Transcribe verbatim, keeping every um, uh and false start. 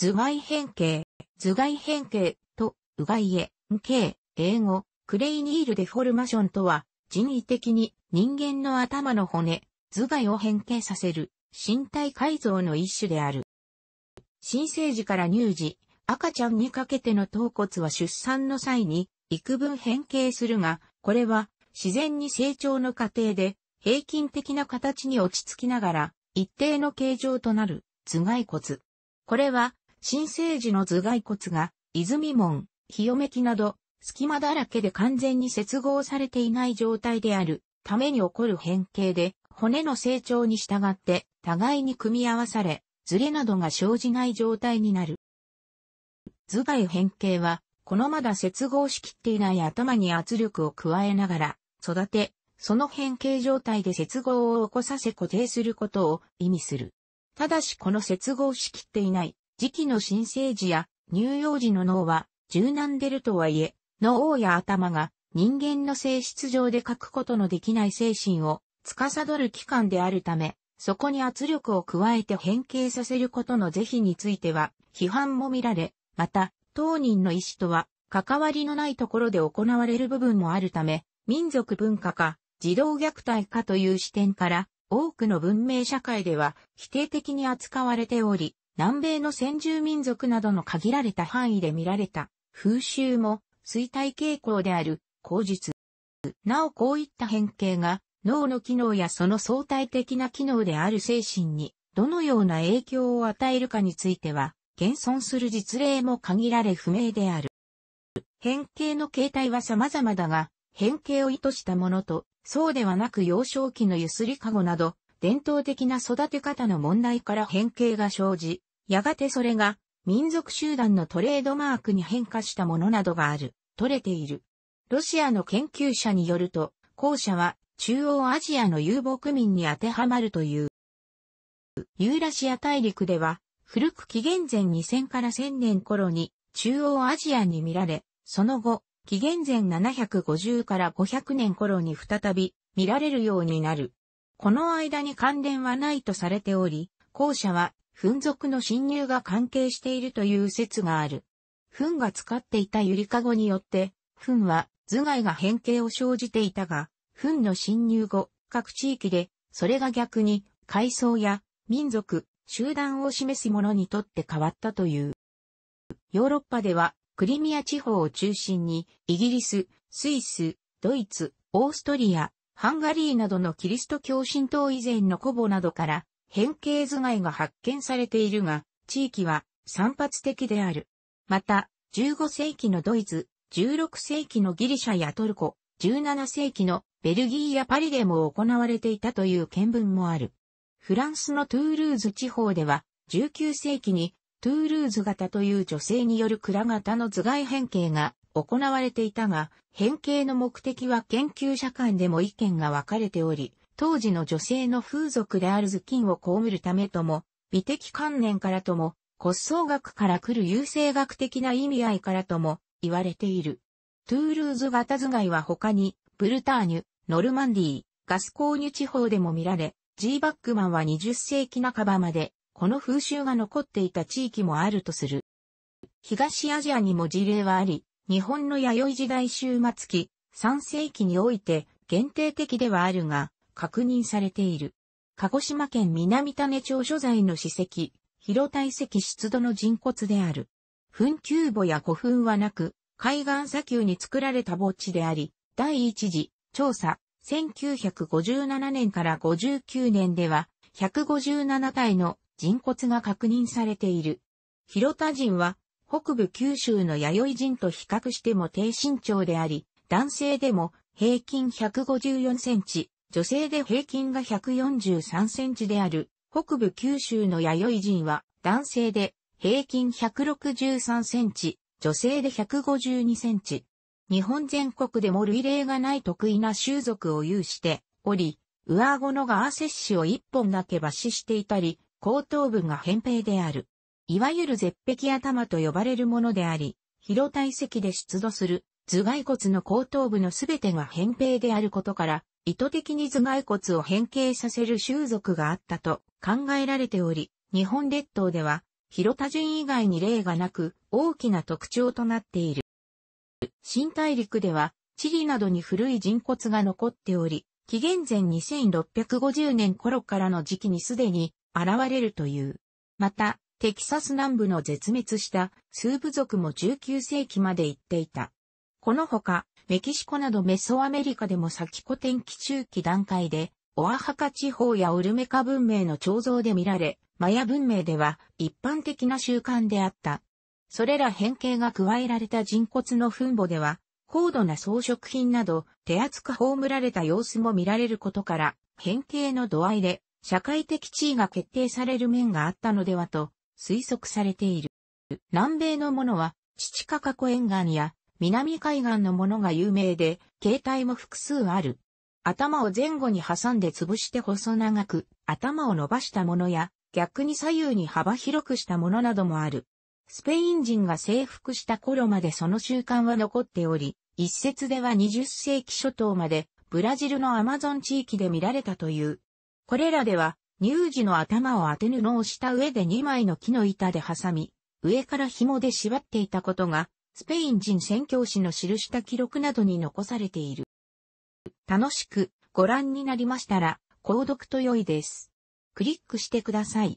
頭蓋変形、頭蓋変形と、うがいえ、ん形、英語、クレイニールデフォルマションとは、人為的に人間の頭の骨、頭蓋を変形させる、身体改造の一種である。新生児から乳児、赤ちゃんにかけての頭骨は出産の際に、幾分変形するが、これは自然に成長の過程で平均的な形に落ち着きながら一定の形状となる頭蓋骨。これは新生児の頭蓋骨が泉門、ひよめきなど隙間だらけで完全に接合されていない状態であるために起こる変形で骨の成長に従って互いに組み合わされズレなどが生じない状態になる。頭蓋変形はこのまだ接合しきっていない頭に圧力を加えながら育て、その変形状態で接合を起こさせ固定することを意味する。ただしこの接合しきっていない時期の新生児や乳幼児の脳は柔軟であるとはいえ、脳や頭が人間の性質上で欠くことのできない精神を司る器官であるため、そこに圧力を加えて変形させることの是非については批判も見られ、また、当人の意思とは関わりのないところで行われる部分もあるため、民族文化か児童虐待かという視点から多くの文明社会では否定的に扱われており、南米の先住民族などの限られた範囲で見られた風習も衰退傾向である口実。なおこういった変形が脳の機能やその相対的な機能である精神にどのような影響を与えるかについては、現存する実例も限られ不明である。変形の形態は様々だが、変形を意図したものと、そうではなく幼少期のゆすりかごなど、伝統的な育て方の問題から変形が生じ、やがてそれが民族集団のトレードマークに変化したものなどがある、とれている。ロシアの研究者によると、後者は中央アジアの遊牧民に当てはまるという。ユーラシア大陸では、古く紀元前にせんからせんねん頃に中央アジアに見られ、その後、紀元前ななひゃくごじゅうからごひゃくねん頃に再び見られるようになる。この間に関連はないとされており、後者は、糞属の侵入が関係しているという説がある。糞が使っていたゆりかごによって、糞は頭蓋が変形を生じていたが、糞の侵入後、各地域で、それが逆に、階層や民族、集団を示すものにとって変わったという。ヨーロッパでは、クリミア地方を中心に、イギリス、スイス、ドイツ、オーストリア、ハンガリーなどのキリスト教神道以前の古墓などから、変形頭蓋が発見されているが、地域は散発的である。また、じゅうご世紀のドイツ、じゅうろく世紀のギリシャやトルコ、じゅうなな世紀のベルギーやパリでも行われていたという見聞もある。フランスのトゥールーズ地方では、じゅうきゅう世紀にトゥールーズ型という女性による蔵型の頭蓋変形が行われていたが、変形の目的は研究者間でも意見が分かれており、当時の女性の風俗である頭巾を被るためとも、美的観念からとも、骨相学から来る優生学的な意味合いからとも言われている。トゥールーズ型頭蓋は他に、ブルターニュ、ノルマンディー、ガスコーニュ地方でも見られ、G バックマンはにじゅう世紀半ばまで、この風習が残っていた地域もあるとする。東アジアにも事例はあり、日本の弥生時代終末期、さん世紀において限定的ではあるが、確認されている。鹿児島県南種子町所在の史跡、広田遺跡出土の人骨である。墳丘墓や古墳はなく、海岸砂丘に作られた墓地であり、第一次調査。せんきゅうひゃくごじゅうななねんからごじゅうきゅうねんでは、ひゃくごじゅうなな体の人骨が確認されている。広田人は、北部九州の弥生人と比較しても低身長であり、男性でも平均ひゃくごじゅうよんセンチ、女性で平均がひゃくよんじゅうさんセンチである。北部九州の弥生人は、男性で平均ひゃくろくじゅうさんセンチ、女性でひゃくごじゅうにセンチ。日本全国でも類例がない特異な習俗を有しており、上顎のガーセッシュを一本だけ抜歯していたり、後頭部が扁平である。いわゆる絶壁頭と呼ばれるものであり、広田遺跡で出土する頭蓋骨の後頭部のすべてが扁平であることから、意図的に頭蓋骨を変形させる習俗があったと考えられており、日本列島では広田純以外に例がなく大きな特徴となっている。新大陸ではチリなどに古い人骨が残っており、紀元前にせんろっぴゃくごじゅうねん頃からの時期にすでに現れるという。また、テキサス南部の絶滅したスーブ族もじゅうきゅうせいきまで行っていた。このほか、メキシコなどメソアメリカでも先古典期中期段階で、オアハカ地方やオルメカ文明の彫像で見られ、マヤ文明では一般的な習慣であった。それら変形が加えられた人骨の墳墓では、高度な装飾品など手厚く葬られた様子も見られることから、変形の度合いで社会的地位が決定される面があったのではと推測されている。南米のものは、チチカカ湖沿岸や南海岸のものが有名で、形態も複数ある。頭を前後に挟んで潰して細長く、頭を伸ばしたものや、逆に左右に幅広くしたものなどもある。スペイン人が征服した頃までその習慣は残っており、一説ではにじゅっせいき初頭までブラジルのアマゾン地域で見られたという。これらでは乳児の頭を当て布をした上でにまいの木の板で挟み、上から紐で縛っていたことがスペイン人宣教師の記した記録などに残されている。楽しくご覧になりましたら購読と良いです。クリックしてください。